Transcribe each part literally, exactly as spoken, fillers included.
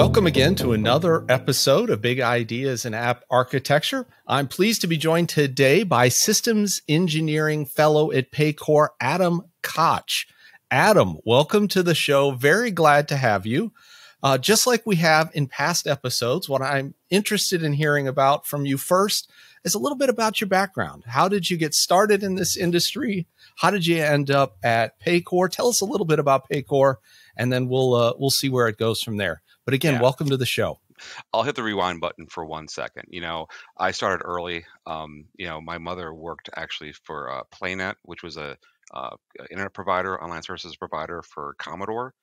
Welcome again to another episode of Big Ideas in App Architecture. I'm pleased to be joined today by Systems Engineering Fellow at Paycor, Adam Koch. Adam, welcome to the show. Very glad to have you. Uh, just like we have in past episodes, what I'm interested in hearing about from you first is a little bit about your background. How did you get started in this industry? How did you end up at Paycor? Tell us a little bit about Paycor, and then we'll uh, we'll see where it goes from there. But again, yeah. Welcome to the show. I'll hit the rewind button for one second. You know, I started early. Um, you know, my mother worked actually for uh, PlayNet, which was a uh, internet provider, online services provider for Commodore,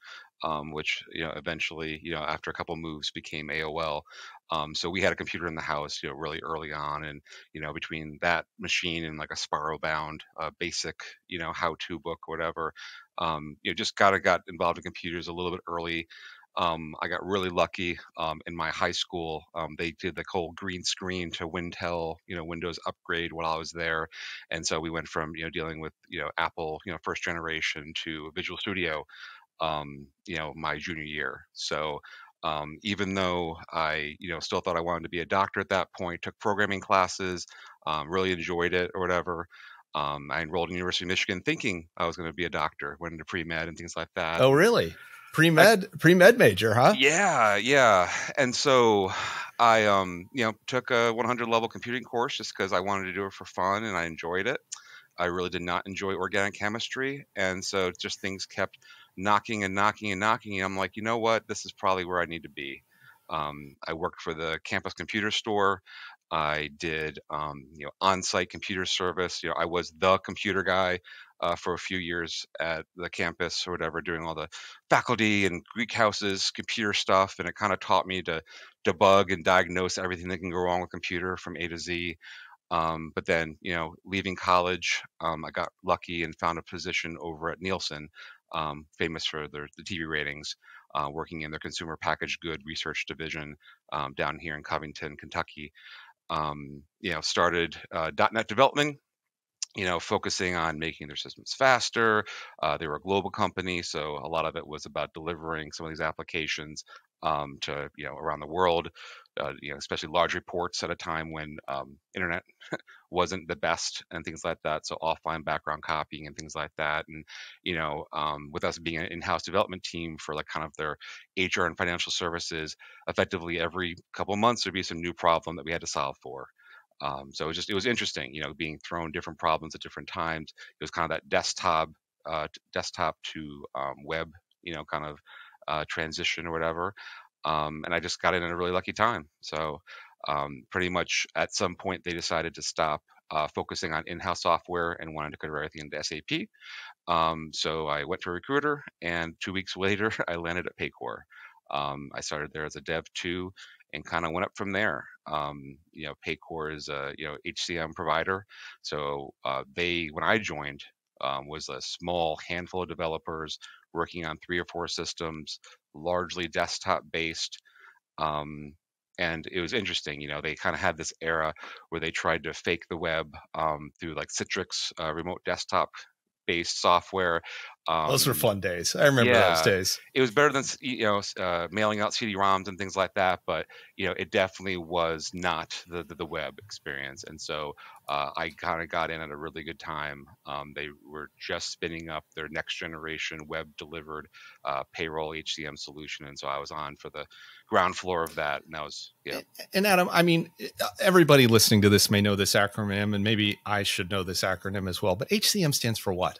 um, which you know eventually, you know, after a couple moves, became A O L. Um, so we had a computer in the house, you know, really early on, and you know, between that machine and like a spiral-bound uh, basic, you know, how-to book, or whatever, um, you know, just got to got involved in computers a little bit early. Um, I got really lucky um, in my high school. Um, they did the whole green screen to Wintel, you know, Windows upgrade while I was there. And so we went from, you know, dealing with, you know, Apple, you know, first generation to Visual Studio, um, you know, my junior year. So um, even though I, you know, still thought I wanted to be a doctor at that point, took programming classes, um, really enjoyed it or whatever. Um, I enrolled in University of Michigan thinking I was going to be a doctor, went into pre-med and things like that. Oh, really? Pre-med, pre-med major, huh? Yeah, yeah. And so I, um, you know, took a one hundred level computing course just because I wanted to do it for fun and I enjoyed it. I really did not enjoy organic chemistry. And so just things kept knocking and knocking and knocking. And I'm like, you know what? This is probably where I need to be. Um, I worked for the campus computer store. I did, um, you know, on-site computer service. You know, I was the computer guy uh, for a few years at the campus or whatever, doing all the faculty and Greek houses, computer stuff. And it kind of taught me to debug and diagnose everything that can go wrong with computer from A to Z. Um, but then, you know, leaving college, um, I got lucky and found a position over at Nielsen, um, famous for their, the T V ratings, uh, working in their consumer packaged good research division um, down here in Covington, Kentucky. Um, you know, started uh, dot net development, you know, focusing on making their systems faster. Uh, they were a global company, so a lot of it was about delivering some of these applications um, to, you know, around the world, uh, you know, especially large reports at a time when um, internet wasn't the best and things like that. So offline background copying and things like that. And, you know, um, with us being an in-house development team for like kind of their H R and financial services, effectively every couple of months there'd be some new problem that we had to solve for. Um, so it was just, it was interesting, you know, being thrown different problems at different times. It was kind of that desktop, uh, desktop to um, web, you know, kind of uh, transition or whatever. Um, and I just got in at a really lucky time. So um, pretty much at some point they decided to stop uh, focusing on in-house software and wanted to convert everything into S A P. Um, so I went to a recruiter, and two weeks later I landed at Paycor. Um, I started there as a dev two and kind of went up from there. Um, you know, Paycor is a, you know, H C M provider. So uh, they, when I joined, um, was a small handful of developers working on three or four systems, largely desktop based. Um, and it was interesting, you know, they kind of had this era where they tried to fake the web um, through like Citrix uh, remote desktop based software. Um, those were fun days. I remember yeah, those days. It was better than, you know, uh, mailing out C D ROMs and things like that, but you know, it definitely was not the the, the web experience. And so uh, I kind of got in at a really good time. Um, they were just spinning up their next generation web delivered uh, payroll H C M solution, and so I was on for the ground floor of that. And that was yeah. And Adam, I mean, everybody listening to this may know this acronym, and maybe I should know this acronym as well. But H C M stands for what?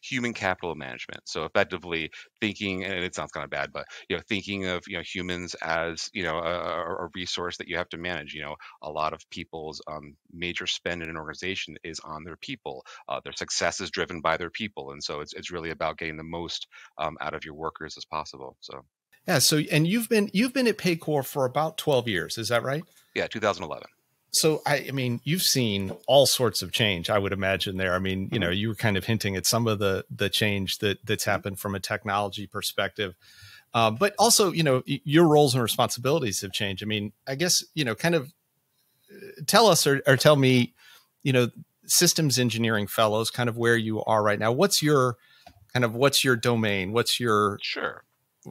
Human capital management. So effectively thinking, and it sounds kind of bad, but you know, thinking of you know humans as you know a, a resource that you have to manage. You know, a lot of people's um, major spend in an organization is on their people. Uh, their success is driven by their people, and so it's it's really about getting the most um, out of your workers as possible. So yeah. So and you've been you've been at Paycor for about twelve years, is that right? Yeah, two thousand eleven. So, I, I mean, you've seen all sorts of change, I would imagine there. I mean, you know, you were kind of hinting at some of the the change that that's happened from a technology perspective. Uh, but also, you know, your roles and responsibilities have changed. I mean, I guess, you know, kind of tell us or, or tell me, you know, systems engineering fellows, kind of where you are right now. What's your kind of what's your domain? What's your sure.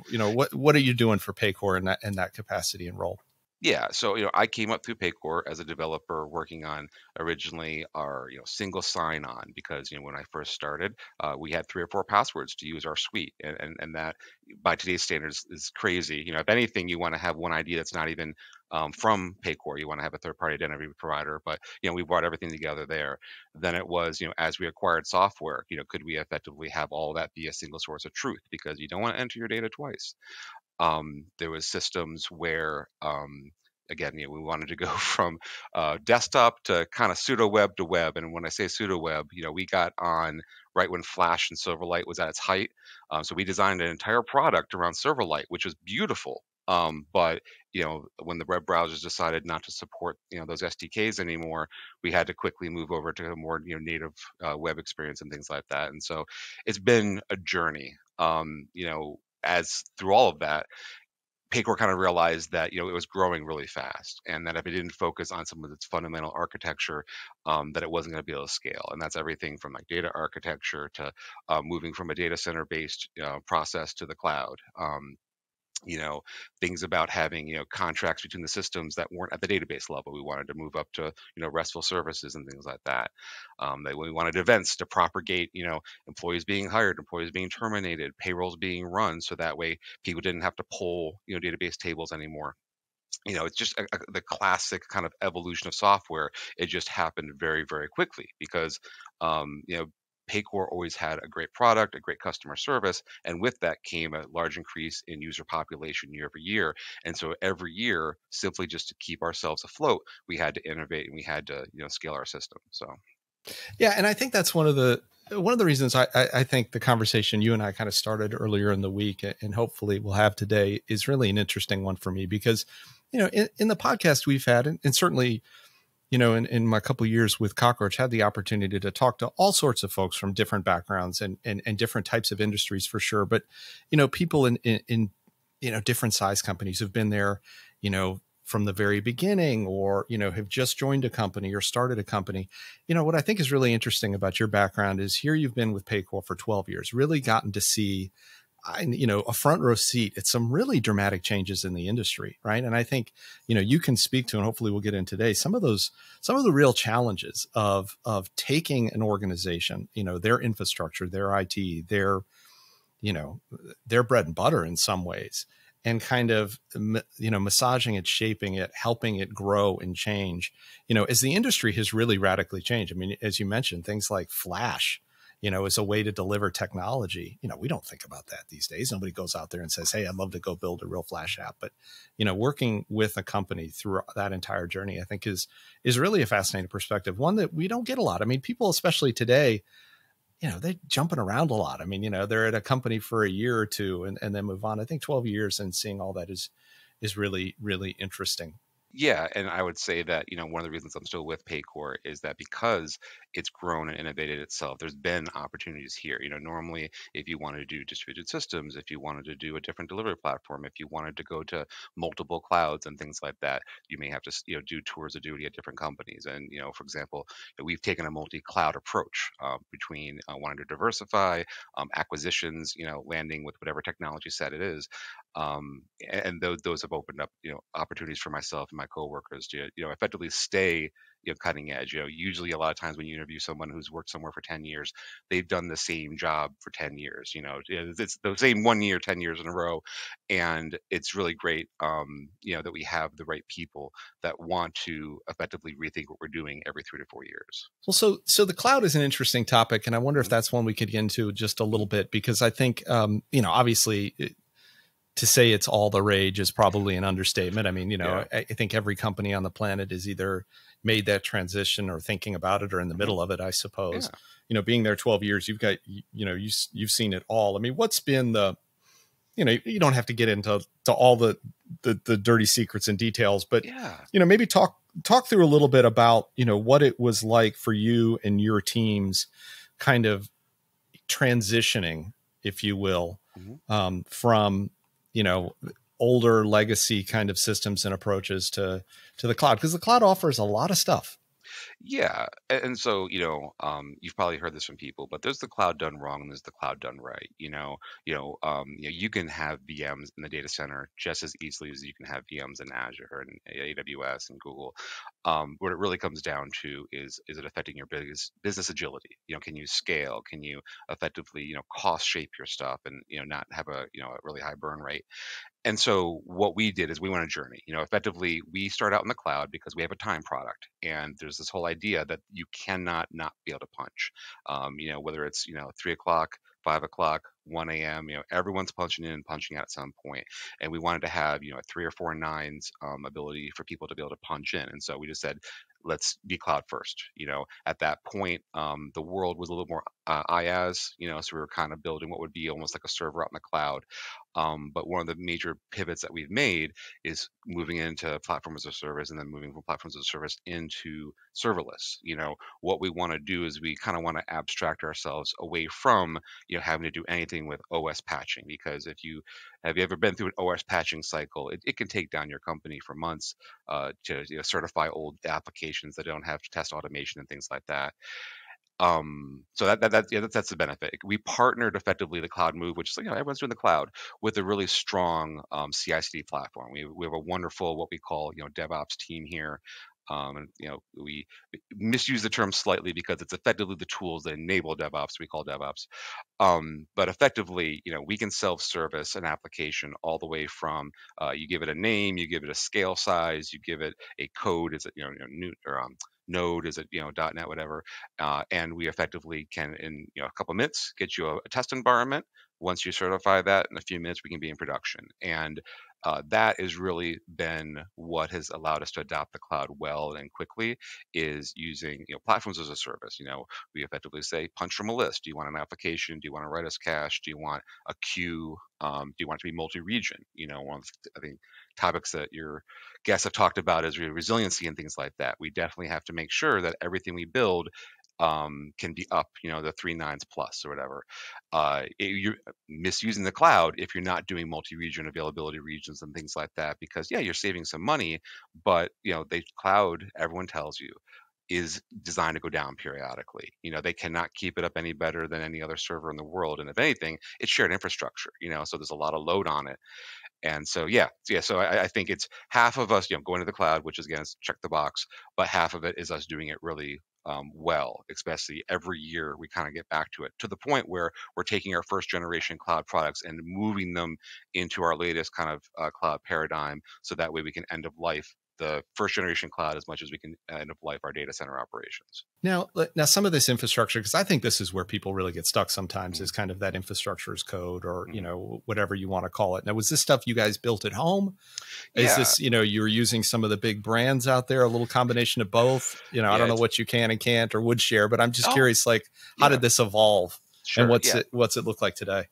you know, what what are you doing for Paycor in that in that capacity and role? Yeah, so you know, I came up through Paycor as a developer working on originally our you know single sign-on, because you know when I first started, uh, we had three or four passwords to use our suite, and, and and that by today's standards is crazy. You know, if anything, you want to have one I D that's not even um, from Paycor. You want to have a third-party identity provider, but you know we brought everything together there. Then it was you know as we acquired software, you know could we effectively have all that be a single source of truth, because you don't want to enter your data twice. Um, there was systems where, um, again, you know, we wanted to go from uh, desktop to kind of pseudo web to web. And when I say pseudo web, you know, we got on right when Flash and Silverlight was at its height. Um, so we designed an entire product around Silverlight, which was beautiful. Um, but you know, when the web browsers decided not to support you know those S D Ks anymore, we had to quickly move over to a more you know native uh, web experience and things like that. And so it's been a journey. Um, you know. As through all of that, Paycor kind of realized that, you know, it was growing really fast, and that if it didn't focus on some of its fundamental architecture, um, that it wasn't going to be able to scale. And that's everything from like data architecture to uh, moving from a data center based you know, process to the cloud. Um, you know, things about having, you know, contracts between the systems that weren't at the database level. We wanted to move up to, you know, RESTful services and things like that. Um, that we wanted events to propagate, you know, employees being hired, employees being terminated, payrolls being run. So that way people didn't have to pull, you know, database tables anymore. You know, it's just a, a, the classic kind of evolution of software. It just happened very, very quickly because, um, you know, Paycor always had a great product, a great customer service, and with that came a large increase in user population year over year. And so every year, simply just to keep ourselves afloat, we had to innovate and we had to you know scale our system. So, yeah, and I think that's one of the one of the reasons I, I, I think the conversation you and I kind of started earlier in the week, and hopefully we'll have today, is really an interesting one for me, because you know in, in the podcast we've had, and, and certainly, you know, in, in my couple of years with Cockroach, had the opportunity to talk to all sorts of folks from different backgrounds and and, and different types of industries for sure. But, you know, people in, in, in, you know, different size companies have been there, you know, from the very beginning, or, you know, have just joined a company or started a company. You know, what I think is really interesting about your background is here you've been with Paycor for twelve years, really gotten to see, you know, a front row seat at some really dramatic changes in the industry, right? And I think, you know, you can speak to, and hopefully we'll get in today, some of those, some of the real challenges of, of taking an organization, you know, their infrastructure, their I T, their, you know, their bread and butter in some ways, and kind of, you know, massaging it, shaping it, helping it grow and change, you know, as the industry has really radically changed. I mean, as you mentioned, things like Flash, you know, as a way to deliver technology. You know, we don't think about that these days. Nobody goes out there and says, hey, I'd love to go build a real Flash app. But, you know, working with a company through that entire journey, I think is, is really a fascinating perspective. One that we don't get a lot. I mean, people, especially today, you know, they're jumping around a lot. I mean, you know, they're at a company for a year or two and, and then move on. I think twelve years and seeing all that is, is really, really interesting. Yeah, and I would say that, you know, one of the reasons I'm still with Paycor is that because it's grown and innovated itself, there's been opportunities here. You know, normally if you wanted to do distributed systems, if you wanted to do a different delivery platform, if you wanted to go to multiple clouds and things like that, you may have to, you know, do tours of duty at different companies. And, you know, for example, we've taken a multi-cloud approach uh, between uh, wanting to diversify, um, acquisitions, you know, landing with whatever technology set it is. Um, and those, those have opened up, you know, opportunities for myself and my coworkers to, you know, effectively stay, you know, cutting edge. You know, usually a lot of times when you interview someone who's worked somewhere for ten years, they've done the same job for ten years, you know, it's the same one year, ten years in a row. And it's really great, um, you know, that we have the right people that want to effectively rethink what we're doing every three to four years. Well, so, so the cloud is an interesting topic. And I wonder if that's one we could get into just a little bit, because I think, um, you know, obviously it, to say it's all the rage is probably an understatement. I mean, you know, yeah. I, I think every company on the planet is either made that transition or thinking about it or in the middle of it, I suppose. Yeah. You know, being there twelve years, you've got, you know, you, you've seen it all. I mean, what's been the, you know, you don't have to get into to all the, the, the dirty secrets and details, but, yeah. you know, maybe talk, talk through a little bit about, you know, what it was like for you and your teams kind of transitioning, if you will, mm-hmm. um, from, you know, older legacy kind of systems and approaches to, to the cloud, because the cloud offers a lot of stuff. Yeah. And so, you know, um, you've probably heard this from people, but there's the cloud done wrong and there's the cloud done right. You know, you know, um, you know, you can have V Ms in the data center just as easily as you can have V Ms in Azure and A W S and Google. Um, what it really comes down to is, is it affecting your business, business agility? You know, can you scale? Can you effectively, you know, cost shape your stuff and, you know, not have a, you know, a really high burn rate? And so what we did is we went on a journey. You know, effectively, we start out in the cloud because we have a time product. And there's this whole idea that you cannot not be able to punch, um, you know, whether it's, you know, three o'clock, five o'clock, one a m, you know, everyone's punching in and punching out at some point. And we wanted to have, you know, a three or four nines um, ability for people to be able to punch in. And so we just said, let's be cloud first. You know, at that point, um, the world was a little more uh, IaaS, you know, so we were kind of building what would be almost like a server out in the cloud. Um, but one of the major pivots that we've made is moving into platform as a service and then moving from platforms as a service into serverless. You know, what we want to do is we kind of want to abstract ourselves away from, you know, having to do anything with O S patching, because if you have you ever been through an O S patching cycle, it, it can take down your company for months uh, to, you know, certify old applications that don't have test automation and things like that. Um, so that, that, that, yeah, that, that's the benefit. We partnered effectively the cloud move, which is like, you know, everyone's doing the cloud, with a really strong um, C I C D platform. We, we have a wonderful, what we call, you know, DevOps team here. Um, and, you know, we misuse the term slightly because it's effectively the tools that enable DevOps, we call DevOps. Um, but effectively, you know, we can self-service an application all the way from uh, you give it a name, you give it a scale size, you give it a code, is it, you know, new or um, Node, is it, you know, dot net, whatever. Uh, and we effectively can, in, you know, a couple of minutes, get you a, a test environment. Once you certify that, in a few minutes, we can be in production. And uh, that has really been what has allowed us to adopt the cloud well and quickly, is using, you know, platforms as a service. You know, we effectively say, punch from a list. Do you want an application? Do you want a Redis cache? Do you want a queue? Um, do you want it to be multi-region? You know, one of the, I think, topics that your guests have talked about is resiliency and things like that. We definitely have to make sure that everything we build Um, can be up, you know, the three nines plus or whatever. Uh, it, you're misusing the cloud if you're not doing multi-region availability regions and things like that, because, yeah, you're saving some money, but, you know, the cloud, everyone tells you, is designed to go down periodically. You know, they cannot keep it up any better than any other server in the world. And if anything, it's shared infrastructure, you know, so there's a lot of load on it. And so, yeah, yeah. So I, I think it's half of us, you know, going to the cloud, which is, again, is check the box, but half of it is us doing it really um, well, especially every year we kind of get back to it, to the point where we're taking our first generation cloud products and moving them into our latest kind of uh, cloud paradigm. So that way we can end of life the first generation cloud as much as we can end up life our data center operations. Now, now some of this infrastructure, because I think this is where people really get stuck sometimes, mm-hmm. is kind of that infrastructure as code, or, mm-hmm. you know, whatever you want to call it. Now, was this stuff you guys built at home? Yeah. Is this, you know, you're using some of the big brands out there, a little combination of both? You know, yeah, I don't know what you can and can't or would share, but I'm just oh, curious, like, how yeah. did this evolve? Sure, and what's yeah. it, what's it look like today?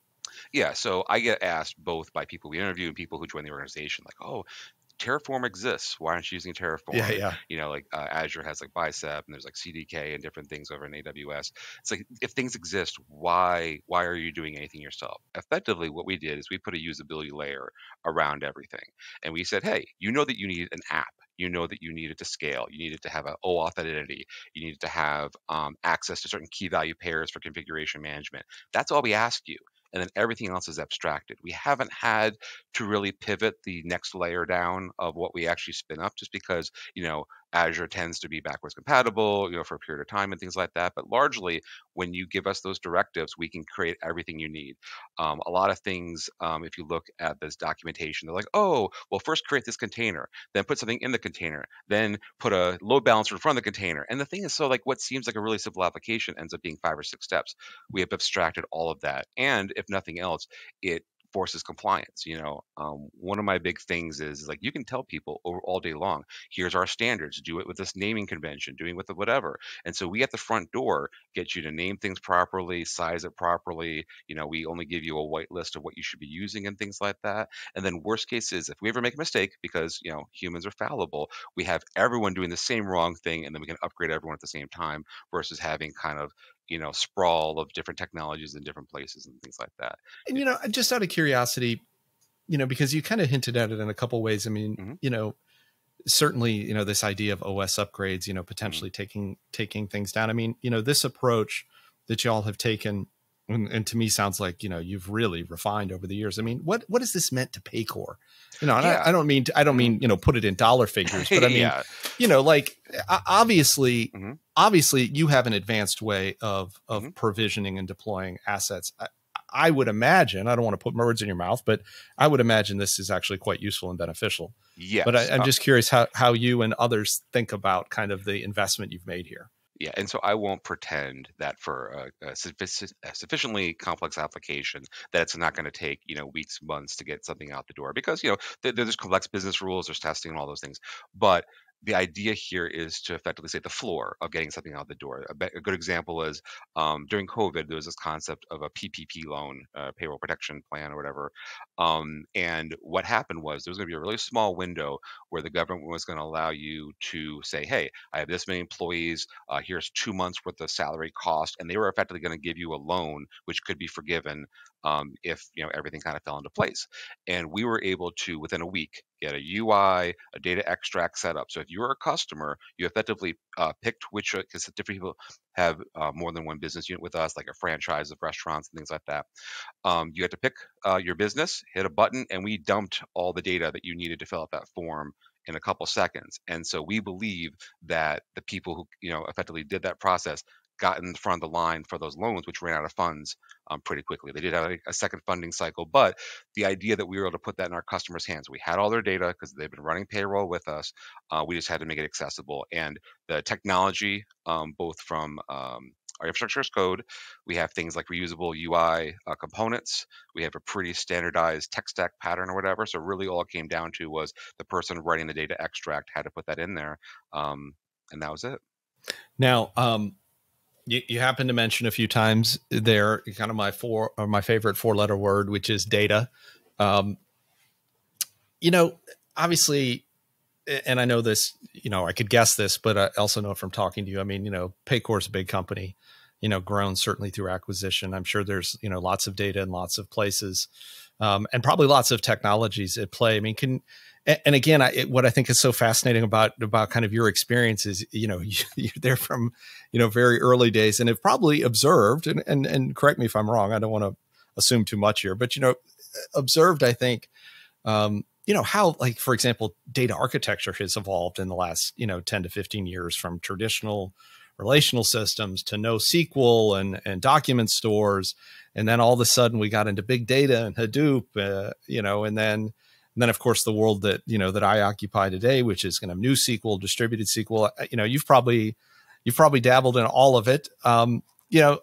Yeah. So I get asked both by people we interview and people who join the organization, like, oh, Terraform exists. Why aren't you using Terraform? Yeah, yeah. You know, like uh, Azure has like Bicep, and there's like C D K and different things over in A W S. It's like, if things exist, why why are you doing anything yourself? Effectively, what we did is we put a usability layer around everything, and we said, hey, you know that you need an app. You know that you needed to scale. You needed to have an OAuth identity. You needed to have um, access to certain key value pairs for configuration management. That's all we ask you. And then everything else is abstracted. We haven't had to really pivot the next layer down of what we actually spin up, just because, you know, Azure tends to be backwards compatible, you know, for a period of time and things like that. But largely, when you give us those directives, we can create everything you need. Um, a lot of things, um, if you look at this documentation, they're like, oh, well, first create this container, then put something in the container, then put a load balancer in front of the container. And the thing is, so like what seems like a really simple application ends up being five or six steps. We have abstracted all of that. And if nothing else, it forces compliance. You know, um, one of my big things is, is like, you can tell people over all day long, here's our standards, do it with this naming convention, doing with the whatever. And so we at the front door get you to name things properly, size it properly. You know, we only give you a white list of what you should be using and things like that. And then worst case is, if we ever make a mistake, because, you know, humans are fallible, we have everyone doing the same wrong thing, and then we can upgrade everyone at the same time, versus having kind of, you know, sprawl of different technologies in different places and things like that. And, you know, just out of curiosity, you know, because you kind of hinted at it in a couple of ways. I mean, mm-hmm. you know, certainly, you know, this idea of O S upgrades, you know, potentially mm-hmm. taking taking things down. I mean, you know, this approach that y'all have taken, and, and to me sounds like, you know, you've really refined over the years. I mean, what what has this meant to Paycor? You know, and yeah. I, I don't mean to, I don't mean, you know, put it in dollar figures, but I mean, yeah. you know, like obviously, mm-hmm. obviously you have an advanced way of of mm-hmm. provisioning and deploying assets. I, I would imagine, I don't want to put words in your mouth, but I would imagine this is actually quite useful and beneficial. Yes. But I, I'm just curious how how you and others think about kind of the investment you've made here. Yeah, and so I won't pretend that for a, a, suffic a sufficiently complex application that it's not going to take, you know, weeks, months to get something out the door, because, you know, th there's complex business rules, there's testing and all those things. But the idea here is to effectively say the floor of getting something out the door. A, a good example is um, during COVID, there was this concept of a P P P loan, uh, payroll protection plan or whatever. Um, and what happened was there was going to be a really small window where the government was going to allow you to say, hey, I have this many employees. Uh, here's two months worth of salary cost. And they were effectively going to give you a loan, which could be forgiven um, if, you know, everything kind of fell into place. And we were able to, within a week, get a U I, a data extract set up. So if you're a customer, you effectively uh, picked which, because different people have uh, more than one business unit with us, like a franchise of restaurants and things like that. Um, you had to pick uh, your business, hit a button, and we dumped all the data that you needed to fill out that form in a couple seconds. And so we believe that the people who, you know, effectively did that process got in front of the line for those loans, which ran out of funds um, pretty quickly. They did have a, a second funding cycle, but the idea that we were able to put that in our customers' hands, we had all their data because they've been running payroll with us. Uh, we just had to make it accessible. And the technology, um, both from um, our infrastructure as code, we have things like reusable U I uh, components. We have a pretty standardized tech stack pattern or whatever. So really all it came down to was the person writing the data extract had to put that in there. Um, and that was it. Now, um, You, you happen to mention a few times there kind of my four or my favorite four letter word, which is data. Um, you know, obviously, and I know this, you know, I could guess this, but I also know from talking to you. I mean, you know, Paycor's a big company, you know, grown certainly through acquisition. I'm sure there's, you know, lots of data in lots of places um, and probably lots of technologies at play. I mean, can And again, I, it, what I think is so fascinating about about kind of your experience is, you know, you, you're there from, you know, very early days and have probably observed, and, and, and correct me if I'm wrong, I don't want to assume too much here, but, you know, observed, I think, um, you know, how, like, for example, data architecture has evolved in the last, you know, ten to fifteen years from traditional relational systems to NoSQL and, and document stores. And then all of a sudden we got into big data and Hadoop, uh, you know, and then. And then, of course, the world that, you know, that I occupy today, which is kind of new S Q L, distributed S Q L, you know, you've probably you've probably dabbled in all of it. Um, you know,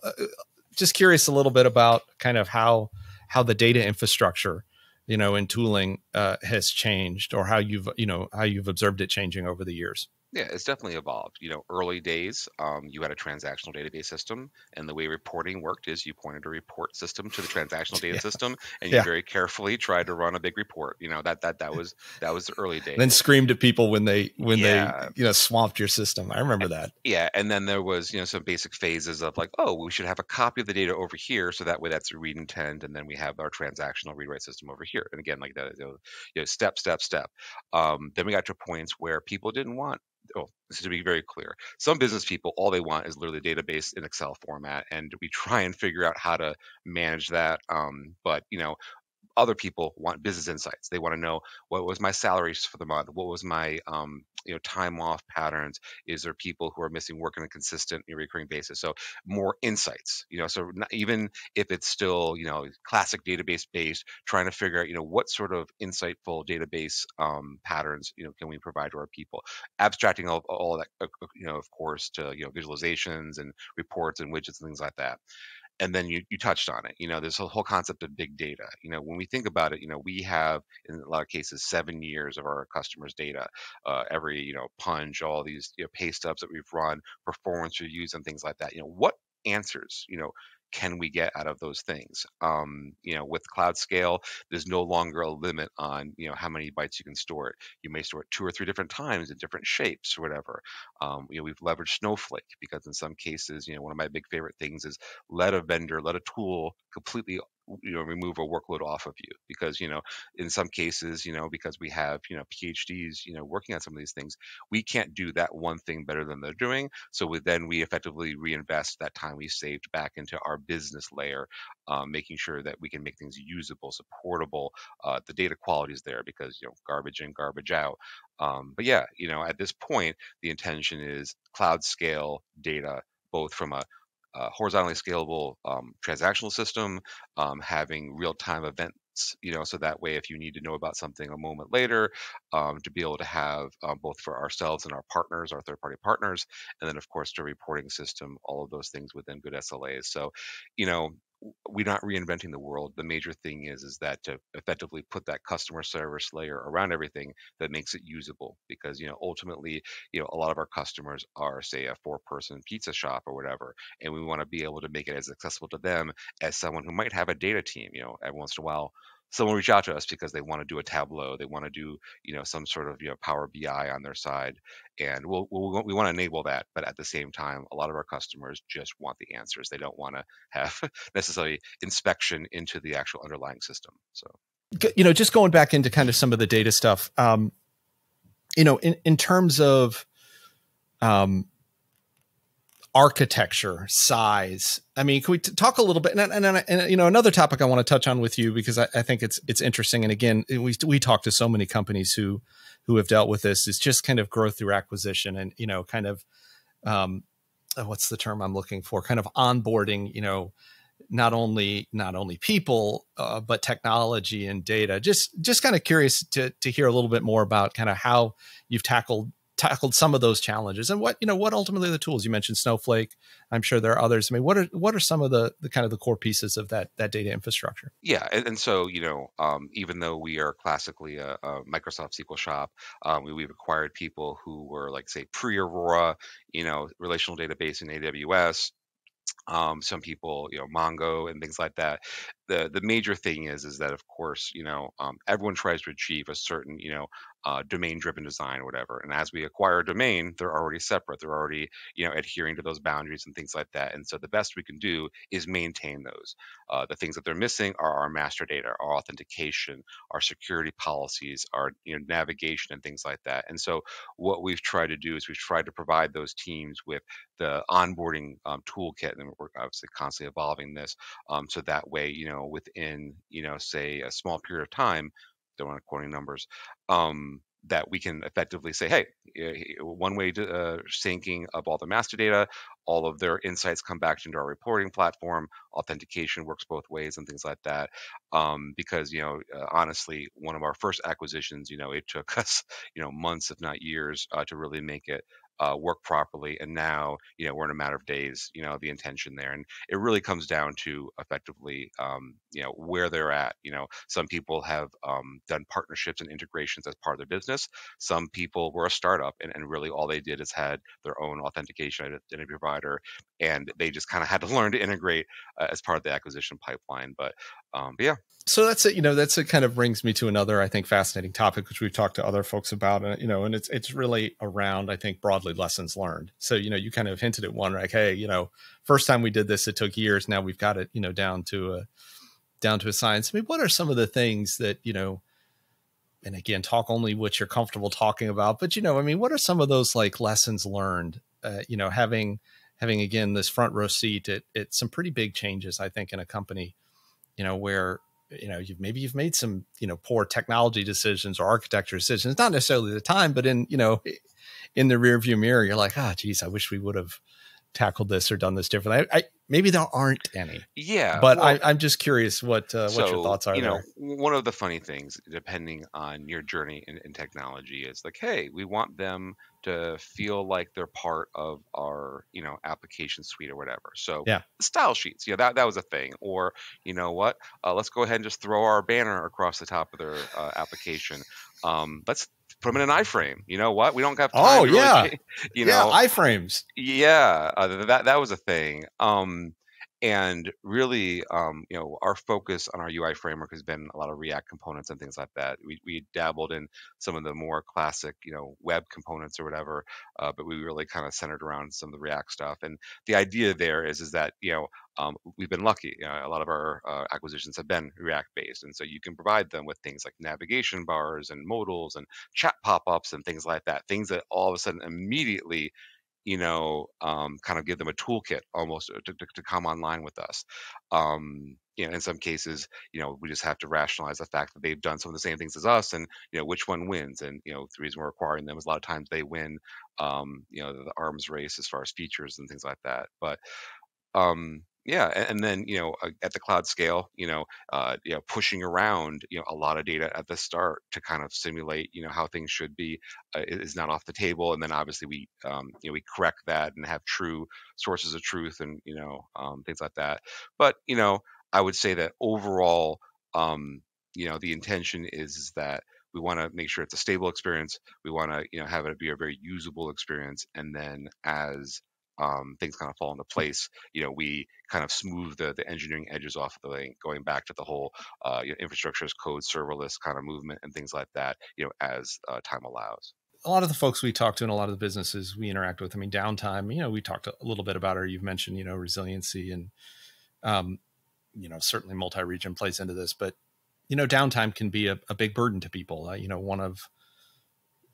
just curious a little bit about kind of how how the data infrastructure, you know, and tooling uh, has changed, or how you've, you know, how you've observed it changing over the years. Yeah, it's definitely evolved. You know, early days, um, you had a transactional database system, and the way reporting worked is you pointed a report system to the transactional data yeah. system, and you yeah. very carefully tried to run a big report. You know, that that that was that was the early days. And then screamed at people when they when yeah. they you know swamped your system. I remember that. Yeah, and then there was, you know, some basic phases of like, oh, we should have a copy of the data over here, so that way that's a read intent, and then we have our transactional read write system over here. And again, like that, you know, step step step. Um, then we got to points where people didn't want. Oh, this is to be very clear. Some business people, all they want is literally a database in Excel format, and we try and figure out how to manage that. Um, but you know, other people want business insights. They want to know, what was my salaries for the month? What was my um, you know time off patterns? Is there people who are missing work on a consistent, you know, recurring basis? So more insights. You know, so not, even if it's still, you know, classic database based, trying to figure out, you know, what sort of insightful database um, patterns, you know, can we provide to our people? Abstracting all, all of that, you know, of course, to, you know, visualizations and reports and widgets and things like that. And then you, you touched on it, you know, this whole concept of big data. You know, when we think about it, you know, we have in a lot of cases seven years of our customers' data, uh, every, you know, punch, all these, you know, pay stubs that we've run, performance reviews and things like that. You know, what answers, you know, can we get out of those things? Um, you know, with cloud scale, there's no longer a limit on, you know, how many bytes you can store it. You may store it two or three different times in different shapes or whatever. Um, you know, we've leveraged Snowflake because in some cases, you know, one of my big favorite things is let a vendor, let a tool completely you know, remove a workload off of you, because, you know, in some cases, you know, because we have, you know, PhDs, you know, working on some of these things, we can't do that one thing better than they're doing. So we, then we effectively reinvest that time we saved back into our business layer, um, making sure that we can make things usable, supportable. Uh, the data quality is there because, you know, garbage in, garbage out. Um, but yeah, you know, at this point, the intention is cloud scale data, both from a Uh, horizontally scalable um, transactional system, um, having real-time events, you know, so that way if you need to know about something a moment later, um, to be able to have uh, both for ourselves and our partners, our third-party partners, and then of course to reporting system, all of those things within good S L As. So, you know, we're not reinventing the world. The major thing is is that to effectively put that customer service layer around everything that makes it usable, because, you know, ultimately, you know, a lot of our customers are, say, a four-person pizza shop or whatever, and we want to be able to make it as accessible to them as someone who might have a data team. You know, every once in a while someone reach out to us because they want to do a Tableau, they want to do, you know, some sort of, you know, Power B I on their side, and we'll, we'll, we want to enable that. But at the same time, a lot of our customers just want the answers. They don't want to have necessarily inspection into the actual underlying system. So, you know, just going back into kind of some of the data stuff, um, you know, in, in terms of um, architecture, size. I mean, can we t talk a little bit? And, and, and, and, you know, another topic I want to touch on with you, because I, I think it's, it's interesting. And again, we, we talk to so many companies who, who have dealt with this, is just kind of growth through acquisition and, you know, kind of, um, what's the term I'm looking for? Kind of onboarding, you know, not only, not only people, uh, but technology and data. Just, just kind of curious to, to hear a little bit more about kind of how you've tackled tackled some of those challenges, and what, you know, what ultimately the tools you mentioned, Snowflake, I'm sure there are others. I mean, what are, what are some of the, the kind of the core pieces of that, that data infrastructure? Yeah. And, and so, you know, um, even though we are classically a, a Microsoft S Q L shop, um, we, we've acquired people who were, like, say, pre-Aurora, you know, relational database in A W S. Um, some people, you know, Mongo and things like that. The the major thing is, is that, of course, you know, um, everyone tries to achieve a certain, you know, uh, domain-driven design or whatever. And as we acquire a domain, they're already separate. They're already, you know, adhering to those boundaries and things like that. And so the best we can do is maintain those. Uh, the things that they're missing are our master data, our authentication, our security policies, our, you know, navigation and things like that. And so what we've tried to do is we've tried to provide those teams with the onboarding um, toolkit, and we're obviously constantly evolving this, um, so that way, you know, within, you know, say a small period of time, don't want to quote any numbers, um, that we can effectively say, hey, one-way uh, syncing of all the master data, all of their insights come back into our reporting platform, authentication works both ways and things like that. Um, because, you know, uh, honestly, one of our first acquisitions, you know, it took us, you know, months, if not years, uh, to really make it Uh, work properly, and now, you know, we're in a matter of days, you know, the intention there. And it really comes down to effectively, um, you know, where they're at. You know, some people have um, done partnerships and integrations as part of their business. Some people were a startup, and, and really all they did is had their own authentication identity provider, and they just kind of had to learn to integrate uh, as part of the acquisition pipeline. But, um, but yeah. So that's it. You know, that's it. Kind of brings me to another, I think, fascinating topic, which we've talked to other folks about, and, you know, and it's, it's really around, I think, broadly lessons learned. So, you know, you kind of hinted at one, like, hey, you know, first time we did this, it took years. Now we've got it, you know, down to a, down to a science. I mean, what are some of the things that, you know, and again, talk only what you're comfortable talking about, but, you know, I mean, what are some of those, like, lessons learned, uh, you know, having, having, again, this front row seat at, at some pretty big changes, I think, in a company, you know, where, you know, you've, maybe you've made some, you know, poor technology decisions or architecture decisions, not necessarily the time, but in, you know, in the rearview mirror, you're like, ah, oh, geez, I wish we would have tackled this or done this differently. I, I, maybe there aren't any. Yeah. But well, I, I'm just curious what, uh, so, what your thoughts are you know, there. One of the funny things, depending on your journey in, in technology, is like, hey, we want them to feel like they're part of our, you know, application suite or whatever. So yeah, style sheets, you know, that, that was a thing. Or, you know what, uh, let's go ahead and just throw our banner across the top of their uh, application. Um, let's put them in an iframe. You know what? We don't have time. Oh, yeah. Really, you know, yeah, iframes. Yeah, uh, that, that was a thing. Um, And really, um, you know, our focus on our U I framework has been a lot of React components and things like that. We, we dabbled in some of the more classic, you know, web components or whatever, uh, but we really kind of centered around some of the React stuff. And the idea there is, is that, you know, Um, we've been lucky. You know, a lot of our uh, acquisitions have been React-based, and so you can provide them with things like navigation bars and modals and chat pop-ups and things like that. Things that all of a sudden immediately, you know, um, kind of give them a toolkit almost to, to, to come online with us. Um, you know, in some cases, you know, we just have to rationalize the fact that they've done some of the same things as us, and you know, which one wins. And you know, the reason we're acquiring them is a lot of times they win. Um, you know, the, the arms race as far as features and things like that. But um, Yeah, and then you know, at the cloud scale, you know, uh, you know, pushing around you know a lot of data at the start to kind of simulate you know how things should be uh, is not off the table. And then obviously we um, you know we correct that and have true sources of truth and you know um, things like that. But you know, I would say that overall, um, you know, the intention is, is that we want to make sure it's a stable experience. We want to you know have it be a very usable experience, and then as Um, things kind of fall into place. You know, we kind of smooth the, the engineering edges off of the link, going back to the whole uh, you know, infrastructure as code, serverless kind of movement and things like that, you know, as uh, time allows. A lot of the folks we talk to and a lot of the businesses we interact with, I mean, downtime, you know, we talked a little bit about, or you've mentioned, you know, resiliency and, um, you know, certainly multi-region plays into this, but, you know, downtime can be a, a big burden to people. Uh, you know, one of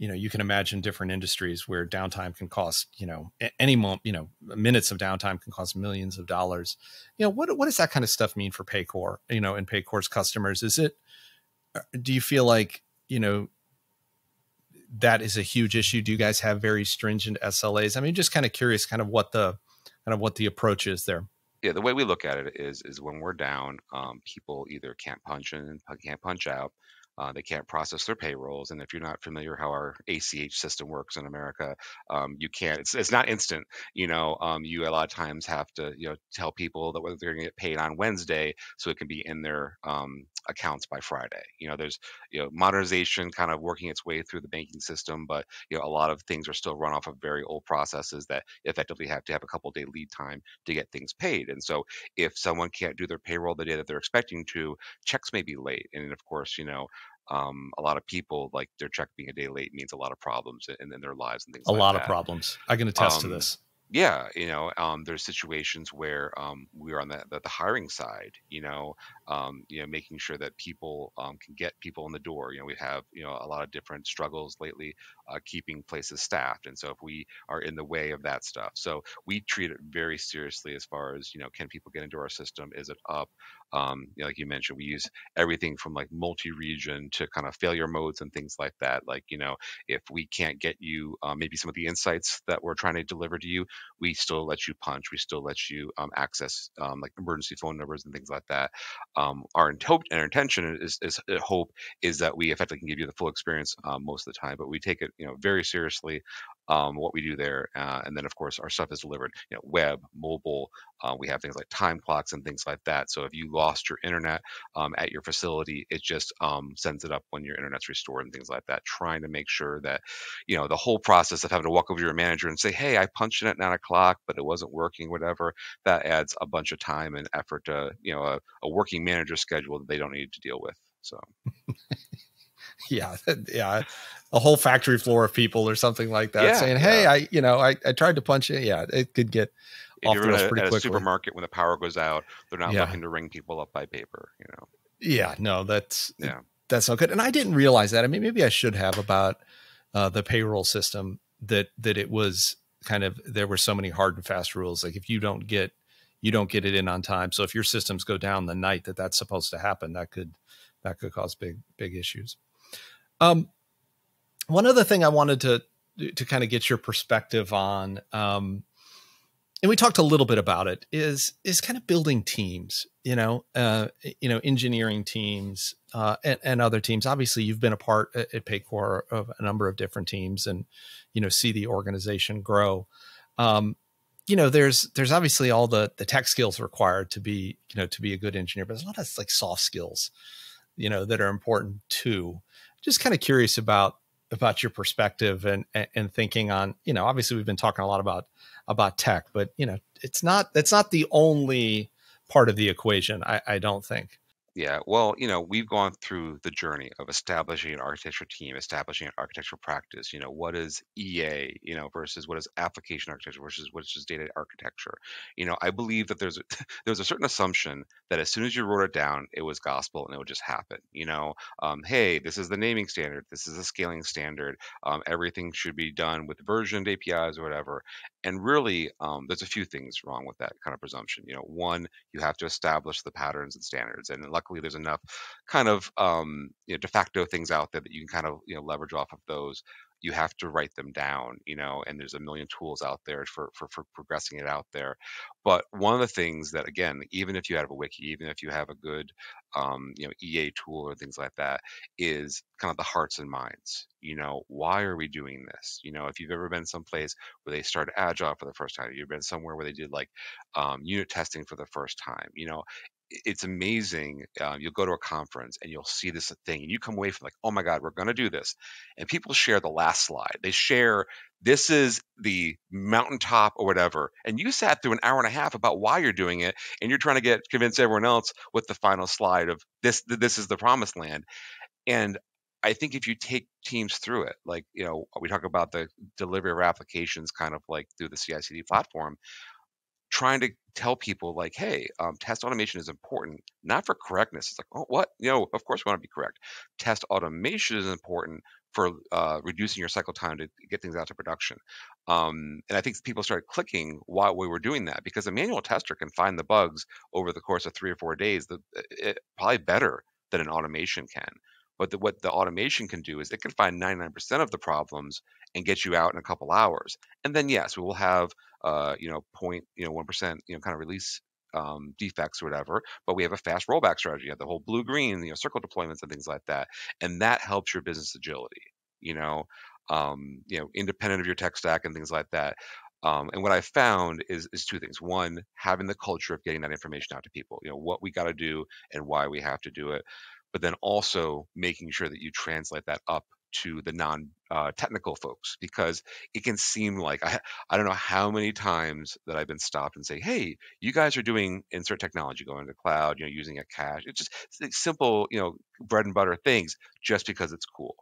You know, you can imagine different industries where downtime can cost, you know, any moment, you know, minutes of downtime can cost millions of dollars. You know, what what does that kind of stuff mean for Paycor, you know, and Paycor's customers? Is it, do you feel like, you know, that is a huge issue? Do you guys have very stringent S L As? I mean, just kind of curious kind of what the, kind of what the approach is there. Yeah, the way we look at it is, is when we're down, um, people either can't punch in, can't punch out. Uh, they can't process their payrolls, and if you're not familiar how our A C H system works in America, um, you can't. It's, it's not instant. You know, um, you a lot of times have to, you know, tell people that whether they're going to get paid on Wednesday, so it can be in their um, accounts by Friday. You know, there's you know modernization kind of working its way through the banking system, but you know a lot of things are still run off of very old processes that effectively have to have a couple day lead time to get things paid. And so, if someone can't do their payroll the day that they're expecting to, checks may be late, and of course, you know. Um, a lot of people, like their check being a day late means a lot of problems in, in their lives and things like that. A lot of problems. I can attest um, to this. Yeah. You know, um, there's situations where um, we're on the, the, the hiring side, you know, um, you know, making sure that people um, can get people in the door. You know, we have, you know, a lot of different struggles lately uh, keeping places staffed. And so if we are in the way of that stuff, so we treat it very seriously as far as, you know, can people get into our system? Is it up? Um, you know, like you mentioned, we use everything from like multi-region to kind of failure modes and things like that. Like, you know, if we can't get you uh, maybe some of the insights that we're trying to deliver to you, we still let you punch. We still let you um, access um, like emergency phone numbers and things like that. Um, our, our intention is, is, is hope is that we effectively can give you the full experience um, most of the time, but we take it, you know, very seriously. Um, what we do there. Uh, and then of course our stuff is delivered, you know, web, mobile. Uh, we have things like time clocks and things like that. So if you lost your internet um, at your facility, it just um, sends it up when your internet's restored and things like that, trying to make sure that, you know, the whole process of having to walk over to your manager and say, hey, I punched in at nine o'clock, but it wasn't working, whatever, that adds a bunch of time and effort to, you know, a, a working manager schedule that they don't need to deal with. So. Yeah. Yeah. A whole factory floor of people or something like that, yeah, saying, hey, yeah. I, you know, I, I tried to punch it. Yeah. It could get if off the rails pretty quickly. A supermarket when the power goes out, they're not yeah. looking to ring people up by paper, you know? Yeah, no, that's, yeah, that's not good. And I didn't realize that. I mean, maybe I should have about uh, the payroll system that, that it was kind of, there were so many hard and fast rules. Like if you don't get, you don't get it in on time. So if your systems go down the night that that's supposed to happen, that could, that could cause big, big issues. Um, one other thing I wanted to, to kind of get your perspective on, um, and we talked a little bit about it is, is kind of building teams, you know, uh, you know, engineering teams, uh, and, and other teams. Obviously you've been a part at, at Paycor of a number of different teams and, you know, see the organization grow. Um, you know, there's, there's obviously all the, the tech skills required to be, you know, to be a good engineer, but there's a lot of like soft skills, you know, that are important too. Just kind of curious about, about your perspective and, and, and thinking on, you know, obviously we've been talking a lot about, about tech, but, you know, it's not, it's not the only part of the equation, I, I don't think. Yeah, well, you know, we've gone through the journey of establishing an architecture team, establishing an architectural practice. You know, what is E A, you know, versus what is application architecture versus what is data architecture. You know, I believe that there's there's a certain assumption that as soon as you wrote it down, it was gospel and it would just happen. You know, um, hey, this is the naming standard, this is the scaling standard, um, everything should be done with versioned A P Is or whatever. And really, um, there's a few things wrong with that kind of presumption. You know, one, you have to establish the patterns and standards, and luckily there's enough kind of um, you know, de facto things out there that you can kind of you know leverage off of those. You have to write them down, you know, and there's a million tools out there for, for, for progressing it out there. But one of the things that, again, even if you have a wiki, even if you have a good, um, you know, E A tool or things like that, is kind of the hearts and minds. You know, why are we doing this? You know, if you've ever been someplace where they started Agile for the first time, you've been somewhere where they did like um, unit testing for the first time, you know, it's amazing. Uh, you'll go to a conference and you'll see this thing and you come away from like, oh my God, we're going to do this. And people share the last slide. They share, this is the mountaintop or whatever. And you sat through an hour and a half about why you're doing it. And you're trying to get convince everyone else with the final slide of this, this is the promised land. And I think if you take teams through it, like, you know, we talk about the delivery of applications kind of like through the C I C D platform, trying to tell people like, hey, um, test automation is important, not for correctness. It's like, oh, what? You know, of course we want to be correct. Test automation is important for uh, reducing your cycle time to get things out to production. Um, and I think people started clicking while we were doing that, because a manual tester can find the bugs over the course of three or four days, the, it, probably better than an automation can. But the, what the automation can do is it can find ninety-nine percent of the problems and get you out in a couple hours. And then, yes, we will have Uh, you know, point, you know, one percent, you know, kind of release um, defects or whatever. But we have a fast rollback strategy. You have the whole blue green, you know, circle deployments and things like that, and that helps your business agility. You know, um, you know, independent of your tech stack and things like that. Um, and what I found is is two things. One, having the culture of getting that information out to people. You know, what we got to do and why we have to do it. But then also making sure that you translate that up to the non uh, technical folks, because it can seem like, I, I don't know how many times that I've been stopped and say, hey, you guys are doing insert technology, going to the cloud, you know, using a cache. It's just it's simple, you know, bread and butter things just because it's cool.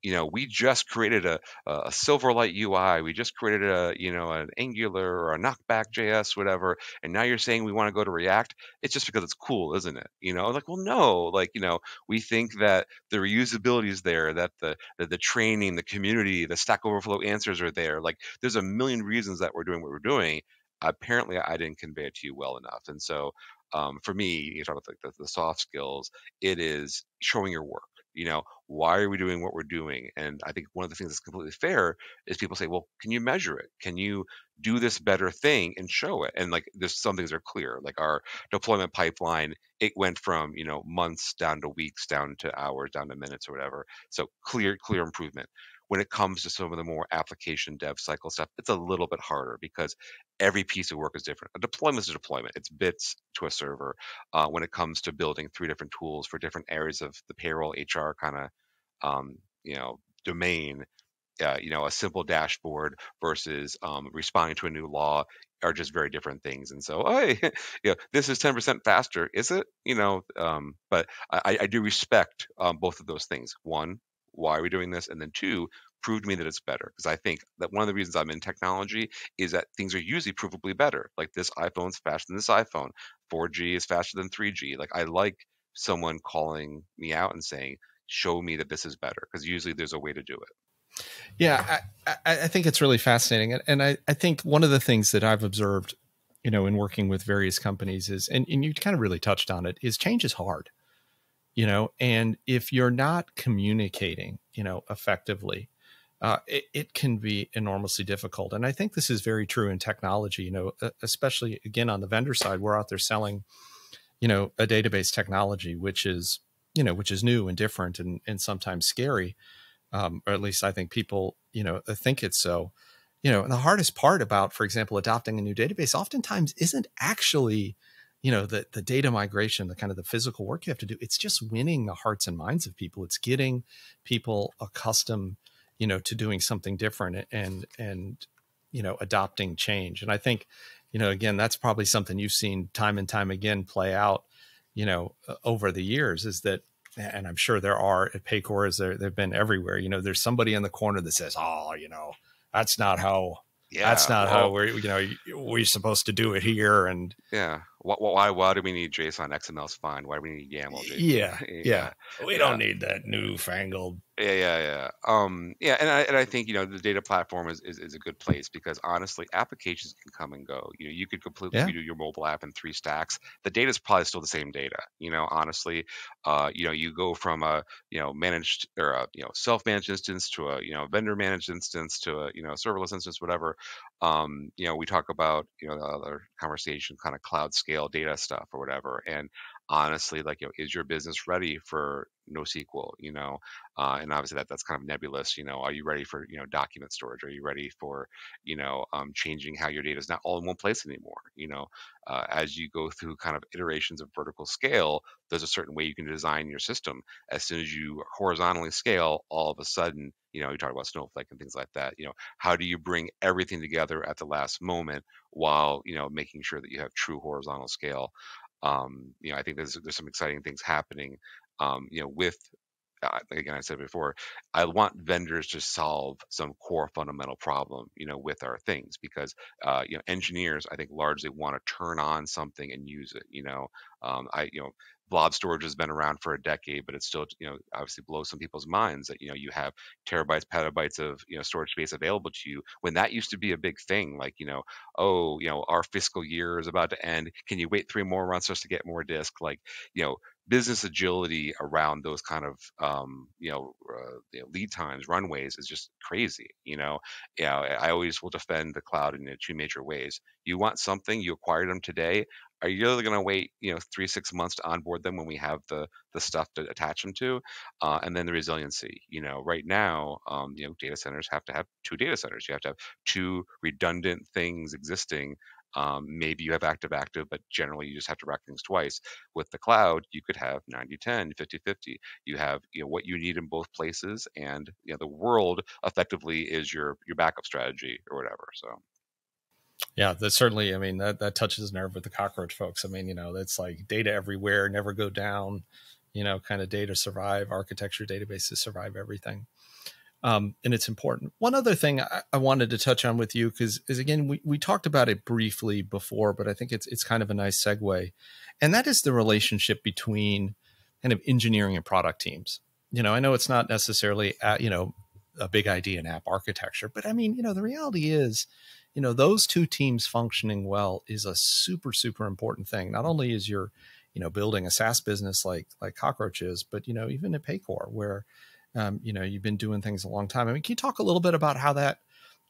You know, we just created a, a Silverlight U I. We just created a, you know, an Angular or a knockback J S, whatever. And now you're saying we want to go to React. It's just because it's cool, isn't it? You know, like, well, no, like, you know, we think that the reusability is there, that the, the, the training, the community, the Stack Overflow answers are there. Like, there's a million reasons that we're doing what we're doing. Apparently, I didn't convey it to you well enough. And so um, for me, you talk about the, the soft skills, it is showing your work. You know, why are we doing what we're doing? And I think one of the things that's completely fair is people say, well, can you measure it? Can you do this better thing and show it? And like, there's some things are clear, like our deployment pipeline, it went from, you know, months down to weeks, down to hours, down to minutes or whatever. So clear, clear improvement. When it comes to some of the more application dev cycle stuff, it's a little bit harder because every piece of work is different. A deployment is a deployment. It's bits to a server. Uh, when it comes to building three different tools for different areas of the payroll, H R kind of, um, you know, domain, uh, you know, a simple dashboard versus um, responding to a new law are just very different things. And so, hey, you know, this is ten percent faster, is it? You know, um, but I, I do respect um, both of those things. One, why are we doing this? And then two, prove to me that it's better. Because I think that one of the reasons I'm in technology is that things are usually provably better. Like this iPhone's faster than this iPhone. four G is faster than three G. Like I like someone calling me out and saying, show me that this is better. Because usually there's a way to do it. Yeah, I, I think it's really fascinating. And I, I think one of the things that I've observed, you know, in working with various companies is, and, and you kind of really touched on it, is change is hard. You know, and if you're not communicating, you know, effectively, uh, it, it can be enormously difficult. And I think this is very true in technology, you know, especially, again, on the vendor side, we're out there selling, you know, a database technology, which is, you know, which is new and different and, and sometimes scary, um, or at least I think people, you know, think it's so. You know, and the hardest part about, for example, adopting a new database oftentimes isn't actually, you know, the, the data migration, the kind of the physical work you have to do. It's just winning the hearts and minds of people. It's getting people accustomed, you know, to doing something different and, and, you know, adopting change. And I think, you know, again, that's probably something you've seen time and time again play out, you know, over the years, is that, and I'm sure there are at Paycor, as there, they've been everywhere, you know, there's somebody in the corner that says, oh, you know, that's not how, yeah, that's not well, how we're, you know, we're supposed to do it here. And yeah, what, why, why do we need JSON X M L spine? Why do we need YAML? J S O N? Yeah, yeah. Yeah. We yeah. don't need that newfangled. Yeah. Yeah. Yeah. Um, yeah. And I, and I think, you know, the data platform is, is, is a good place, because honestly, applications can come and go. You know, you could completely yeah. do your mobile app in three stacks. The data is probably still the same data, you know, honestly, uh, you know, you go from a, you know, managed or a, you know, self-managed instance to a, you know, vendor managed instance to a, you know, serverless instance, whatever. Um, you know, we talk about, you know, the other conversation, kind of cloud scale data stuff or whatever. And honestly, like, you know, is your business ready for NoSQL, you know? Uh, and obviously that that's kind of nebulous, you know, are you ready for, you know, document storage? Are you ready for, you know, um, changing how your data is not all in one place anymore? You know, uh, as you go through kind of iterations of vertical scale, there's a certain way you can design your system. As soon as you horizontally scale, all of a sudden, you know, you talk about Snowflake and things like that, you know, how do you bring everything together at the last moment while, you know, making sure that you have true horizontal scale? Um, you know, I think there's, there's some exciting things happening, um, you know, with, uh, again, I said before, I want vendors to solve some core fundamental problem, you know, with our things, because, uh, you know, engineers, I think, largely want to turn on something and use it, you know, um, I, you know, blob storage has been around for a decade, but it still, you know, obviously blows some people's minds that, you know, you have terabytes, petabytes of, you know, storage space available to you, when that used to be a big thing. Like, you know, oh, you know, our fiscal year is about to end. Can you wait three more runs just to get more disk? Like, you know, business agility around those kind of, um, you know, uh, you know, lead times, runways is just crazy. You know, you know, I always will defend the cloud in two major ways. You want something, you acquire them today. Are you really going to wait, you know, three, six months to onboard them when we have the the stuff to attach them to? Uh, and then the resiliency. You know, right now, um, you know, data centers have to have two data centers. You have to have two redundant things existing. Um, maybe you have active-active, but generally you just have to rack things twice. With the cloud, you could have ninety ten, fifty fifty. You have, you know, what you need in both places, and, you know, the world effectively is your your backup strategy or whatever. So. Yeah, that's certainly, I mean, that, that touches nerve with the cockroach folks. I mean, you know, that's like data everywhere, never go down, you know, kind of data survive, architecture, databases survive everything. Um, and it's important. One other thing I, I wanted to touch on with you, because is, again, we, we talked about it briefly before, but I think it's, it's kind of a nice segue. And that is the relationship between kind of engineering and product teams. You know, I know it's not necessarily, at, you know, a big idea in app architecture, but I mean, you know, the reality is, you know, those two teams functioning well is a super, super important thing. Not only is your, you know, building a SaaS business like, like Cockroach is, but, you know, even at Paycor where, um, you know, you've been doing things a long time. I mean, can you talk a little bit about how that,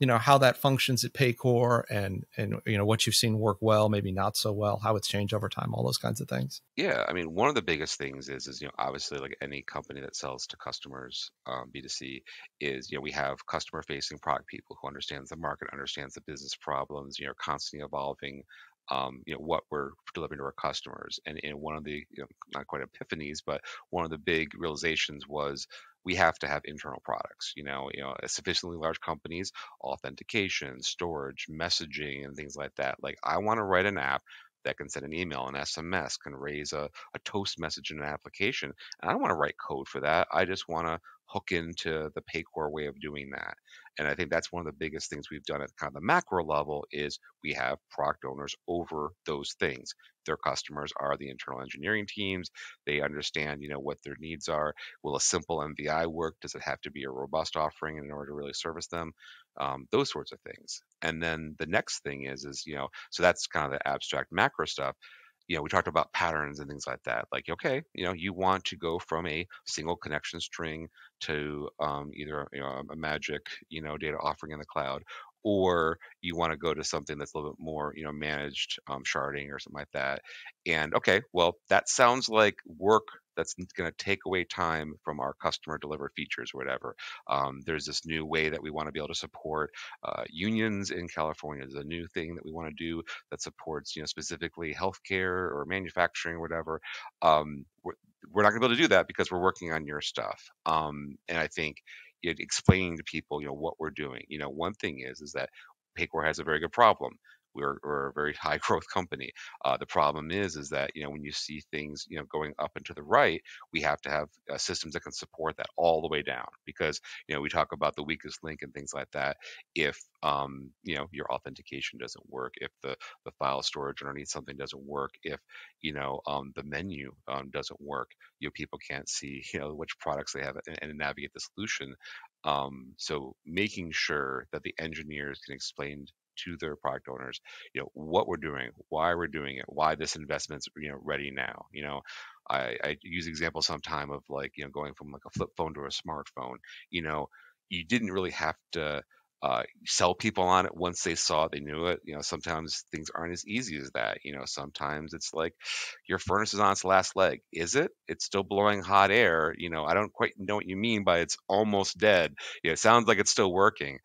you know, how that functions at Paycor and, and, you know, what you've seen work well, maybe not so well, how it's changed over time, all those kinds of things? Yeah. I mean, one of the biggest things is, is, you know, obviously like any company that sells to customers, um, B two C is, you know, we have customer facing product people who understand the market, understands the business problems, you know, constantly evolving, Um, you know, what we're delivering to our customers. And, and one of the, you know, not quite epiphanies, but one of the big realizations was we have to have internal products, you know, you know, sufficiently large companies, authentication, storage, messaging, and things like that. Like, I want to write an app that can send an email, an S M S, can raise a, a toast message in an application. And I don't want to write code for that. I just want to hook into the Paycor way of doing that. And I think that's one of the biggest things we've done at kind of the macro level is we have product owners over those things. Their customers are the internal engineering teams. They understand, you know, what their needs are. Will a simple M V I work? Does it have to be a robust offering in order to really service them? Um, those sorts of things. And then the next thing is, is, you know, so that's kind of the abstract macro stuff. You know, we talked about patterns and things like that. Like, okay, you know, you want to go from a single connection string to um, either, you know, a magic, you know, data offering in the cloud, or you want to go to something that's a little bit more, you know, managed um, sharding or something like that. And okay, well, that sounds like work that's going to take away time from our customer delivered features or whatever. Um, there's this new way that we want to be able to support uh, unions in California. There's a new thing that we want to do that supports, you know, specifically healthcare or manufacturing or whatever. Um, we're, we're not going to be able to do that because we're working on your stuff. Um, and I think it, explaining to people, you know, what we're doing. You know, one thing is, is that Paycor has a very good problem. We're, we're a very high growth company. Uh, the problem is, is that, you know, when you see things, you know, going up and to the right, we have to have uh, systems that can support that all the way down, because, you know, we talk about the weakest link and things like that. If, um, you know, your authentication doesn't work, if the, the file storage underneath something doesn't work, if, you know, um, the menu um, doesn't work, you know, people can't see, you know, which products they have and, and navigate the solution. Um, so making sure that the engineers can explain to their product owners, you know, what we're doing, why we're doing it, why this investment's, you know, ready now. You know, I, I use examples sometime of like, you know, going from like a flip phone to a smartphone. You know, you didn't really have to uh, sell people on it. Once they saw it, they knew it. You know, sometimes things aren't as easy as that. You know, sometimes it's like your furnace is on its last leg. Is it? It's still blowing hot air. You know, I don't quite know what you mean by it's almost dead. You know, it sounds like it's still working.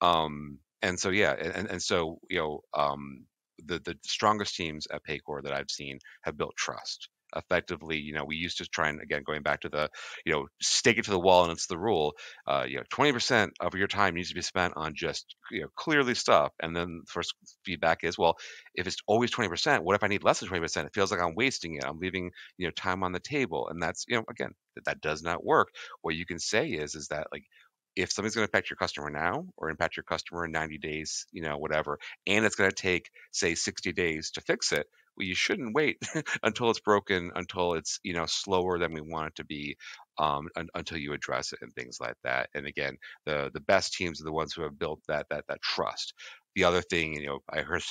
Um, And so, yeah, and, and so, you know, um, the, the strongest teams at Paycor that I've seen have built trust. Effectively, you know, we used to try and, again, going back to the, you know, stake it to the wall and it's the rule, uh, you know, twenty percent of your time needs to be spent on just, you know, clearly stuff. And then the first feedback is, well, if it's always twenty percent, what if I need less than twenty percent? It feels like I'm wasting it. I'm leaving, you know, time on the table. And that's, you know, again, that, that does not work. What you can say is, is that, like, if something's going to affect your customer now or impact your customer in ninety days, you know, whatever, and it's going to take, say, sixty days to fix it, well, you shouldn't wait until it's broken, until it's, you know, slower than we want it to be, um, un until you address it and things like that. And again, the the best teams are the ones who have built that that that trust. The other thing, you know, I heard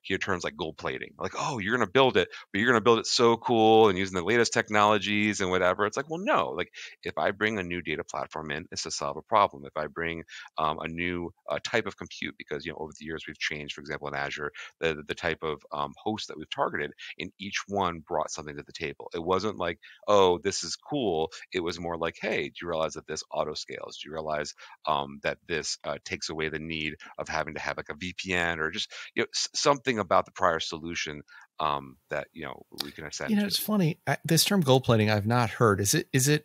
hear terms like gold plating, like, oh, you're going to build it, but you're going to build it so cool and using the latest technologies and whatever. It's like, well, no, like if I bring a new data platform in, it's to solve a problem. If I bring um, a new uh, type of compute, because, you know, over the years we've changed, for example, in Azure, the, the type of um, host that we've targeted, and each one brought something to the table. It wasn't like, oh, this is cool. It was more like, hey, do you realize that this auto scales? Do you realize um, that this uh, takes away the need of having to have like a V P N? V P N or just, you know, something about the prior solution um, that, you know, we can accept. You know, to. It's funny. I, this term gold plating, I've not heard. Is it, is it,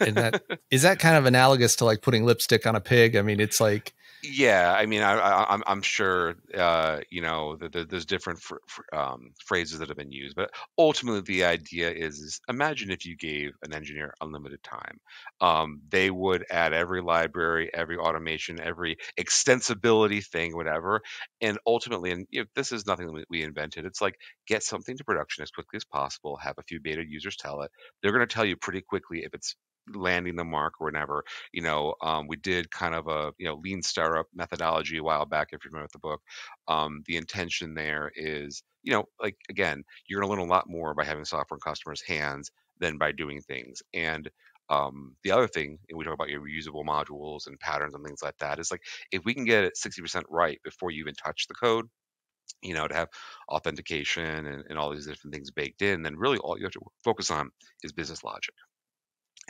is that, is that kind of analogous to like putting lipstick on a pig? I mean, it's like, yeah, I mean, I, I, I'm, I'm sure, uh, you know, the, the, there's different fr fr um, phrases that have been used, but ultimately the idea is, is imagine if you gave an engineer unlimited time. Um, they would add every library, every automation, every extensibility thing, whatever. And ultimately, and you know, this is nothing that we invented. It's like, get something to production as quickly as possible, have a few beta users tell it. They're going to tell you pretty quickly if it's landing the mark or whatever. You know, um, we did kind of a, you know, lean startup methodology a while back, if you remember the book. Um, the intention there is, you know, like, again, you're going to learn a lot more by having software in customers' hands than by doing things. And um, the other thing, and we talk about your reusable modules and patterns and things like that, is like, if we can get it sixty percent right before you even touch the code, you know, to have authentication and, and all these different things baked in, then really all you have to focus on is business logic.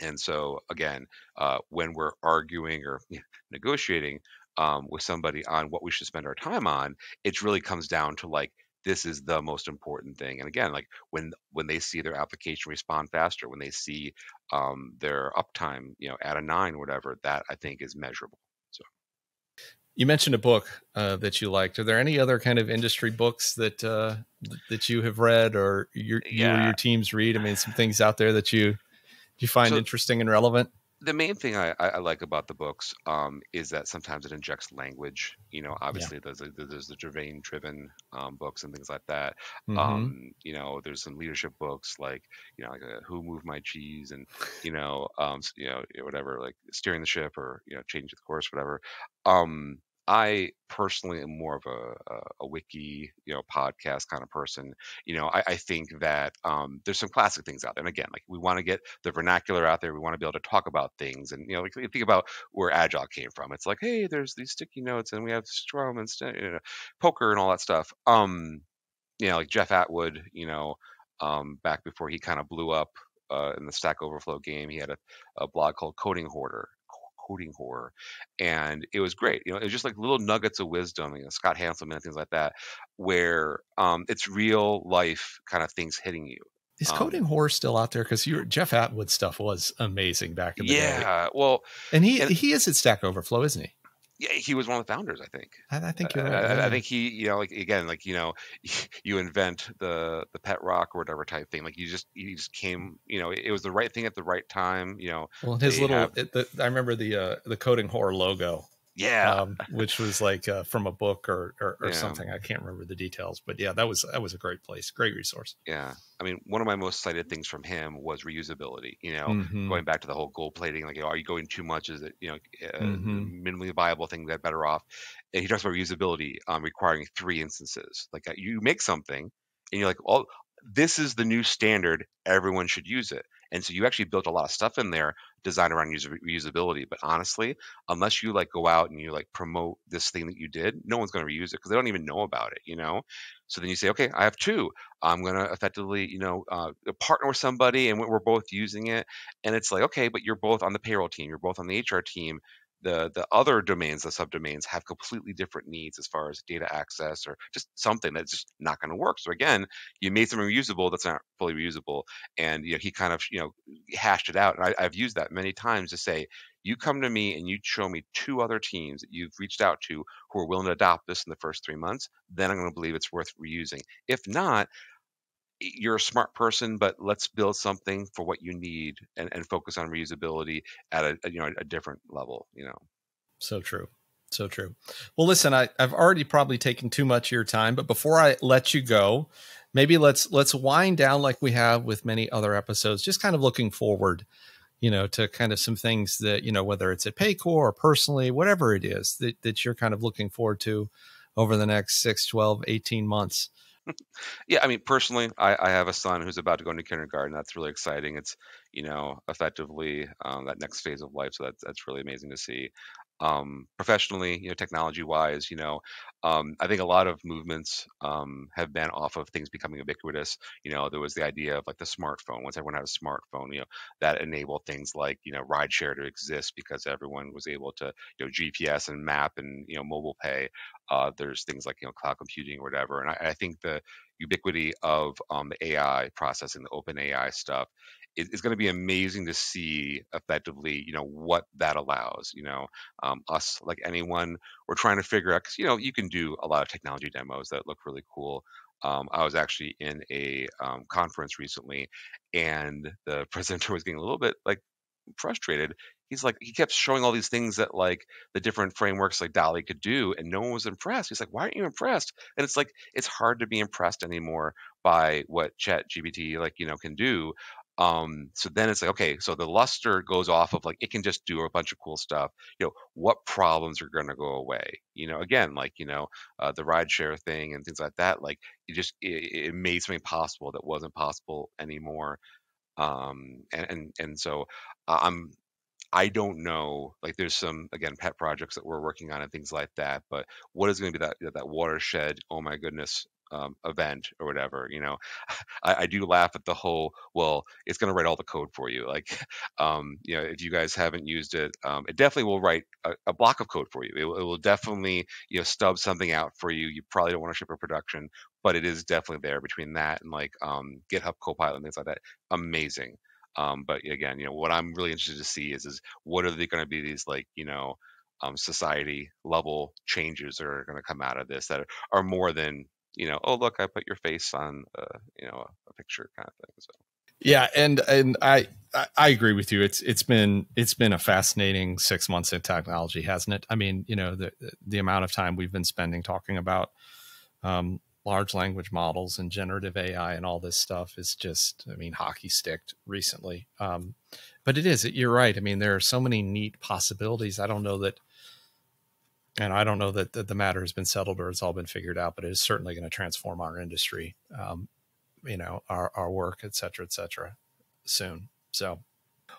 And so, again, uh, when we're arguing or you know, negotiating um, with somebody on what we should spend our time on, it really comes down to like, this is the most important thing. And again, like when when they see their application respond faster, when they see um, their uptime, you know, at a nine or whatever, that I think is measurable. So, you mentioned a book uh, that you liked. Are there any other kind of industry books that uh, that you have read or your yeah. you or your teams read? I mean, some things out there that you. Do you find so interesting and relevant? The main thing I, I like about the books um, is that sometimes it injects language. You know, obviously yeah. there's, a, there's the Gervain-driven um, books and things like that. Mm-hmm. um, you know, there's some leadership books like, you know, like a, Who Moved My Cheese and, you know, um, you know, whatever, like Steering the Ship or, you know, Change the Course, whatever. Um, I personally am more of a, a, a wiki, you know, podcast kind of person. You know, I, I think that um, there's some classic things out there. And again, like we want to get the vernacular out there. We want to be able to talk about things. And, you know, like, think about where Agile came from. It's like, hey, there's these sticky notes and we have Scrum and you know, poker and all that stuff. Um, you know, like Jeff Atwood, you know, um, back before he kind of blew up uh, in the Stack Overflow game, he had a, a blog called Coding Horror. Coding Horror, and it was great. You know, it was just like little nuggets of wisdom, you know, Scott Hanselman and things like that, where um, it's real life kind of things hitting you. Is Coding um, Horror still out there? Because your Jeff Atwood stuff was amazing back in the yeah, day. Yeah, well, and he and, he is at Stack Overflow, isn't he? Yeah, he was one of the founders, I think. I, I think you're right. I, I, I think he, you know, like again, like you know, you invent the the pet rock or whatever type thing. Like you just, you just came, you know, it was the right thing at the right time, you know. Well, his little, have... it, the, I remember the uh, the Coding Horror logo. Yeah, um, which was like uh, from a book or or, or yeah. something. I can't remember the details, but yeah, that was that was a great place, great resource. Yeah, I mean, one of my most cited things from him was reusability. You know, mm-hmm. going back to the whole gold plating, like, you know, are you going too much? Is it, you know, uh, mm-hmm. minimally viable thing that better off? And he talks about reusability um, requiring three instances. Like, you make something, and you're like, oh, this is the new standard. Everyone should use it. And so you actually built a lot of stuff in there designed around user reusability. But honestly, unless you like go out and you like promote this thing that you did, no one's going to reuse it because they don't even know about it, you know? So then you say, okay, I have two. I'm going to effectively, you know, uh, partner with somebody and we're both using it. And it's like, okay, but you're both on the payroll team. You're both on the H R team. The, the other domains, the subdomains, have completely different needs as far as data access or just something that's just not going to work. So again, you made something reusable that's not fully reusable, and you know, he kind of, you know, hashed it out. And I, I've used that many times to say, you come to me and you show me two other teams that you've reached out to who are willing to adopt this in the first three months, then I'm going to believe it's worth reusing. If not, you're a smart person, but let's build something for what you need and, and focus on reusability at a, you know, a different level, you know? So true. So true. Well, listen, I, I've already probably taken too much of your time, but before I let you go, maybe let's, let's wind down like we have with many other episodes, just kind of looking forward, you know, to kind of some things that, you know, whether it's at Paycor or personally, whatever it is that, that you're kind of looking forward to over the next six, twelve, eighteen months. Yeah, I mean, personally, I, I have a son who's about to go into kindergarten. That's really exciting. It's, you know, effectively um, that next phase of life. So that's that's really amazing to see. Um, professionally, you know, technology-wise, you know, um, I think a lot of movements um, have been off of things becoming ubiquitous. You know, there was the idea of like the smartphone. Once everyone had a smartphone, you know, that enabled things like, you know, rideshare to exist because everyone was able to, you know, G P S and map and, you know, mobile pay. Uh, there's things like, you know, cloud computing or whatever. And I, I think the ubiquity of um, the A I processing, the open A I stuff, it's going to be amazing to see effectively, you know, what that allows, you know, um, us like anyone, we're trying to figure out, because, you know, you can do a lot of technology demos that look really cool. Um, I was actually in a um, conference recently, and the presenter was getting a little bit like frustrated. He's like, he kept showing all these things that like the different frameworks like DALL-E could do, and no one was impressed. He's like, why aren't you impressed? And it's like, it's hard to be impressed anymore by what Chat G P T like, you know, can do. Um, so then it's like, okay, so the luster goes off of like, it can just do a bunch of cool stuff. You know, what problems are going to go away? You know, again, like, you know, uh, the rideshare thing and things like that, like it just, it, it made something possible that wasn't possible anymore. Um, and, and, and so I'm, I don't know, like there's some, again, pet projects that we're working on and things like that, but what is going to be that, that watershed? Oh my goodness. Um, event or whatever, you know, I, I do laugh at the whole, well, it's going to write all the code for you. Like, um, you know, if you guys haven't used it, um, it definitely will write a, a block of code for you. It, it will definitely, you know, stub something out for you. You probably don't want to ship a production, but it is definitely there between that and like um, GitHub Copilot and things like that. Amazing. Um, but again, you know, what I'm really interested to see is, is what are they going to be these like, you know, um, society level changes that are going to come out of this that are, are more than, you know, oh, look, I put your face on, uh, you know, a, a picture kind of thing. So. Yeah. And, and I, I agree with you. It's, it's been, it's been a fascinating six months in technology, hasn't it? I mean, you know, the, the amount of time we've been spending talking about, um, large language models and generative A I and all this stuff is just, I mean, hockey sticked recently. Um, but it is, you're right. I mean, there are so many neat possibilities. I don't know that, And I don't know that the matter has been settled or it's all been figured out, but it is certainly going to transform our industry, um, you know, our, our work, et cetera, et cetera, soon. So,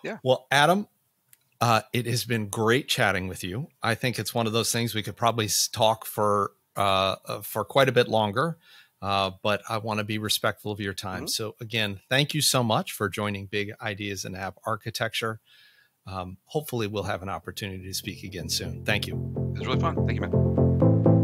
yeah. Well, Adam, uh, it has been great chatting with you. I think it's one of those things we could probably talk for uh, for quite a bit longer, uh, but I want to be respectful of your time. Mm-hmm. So, again, thank you so much for joining Big Ideas in App Architecture. Um, hopefully we'll have an opportunity to speak again soon. Thank you. It was really fun. Thank you, man.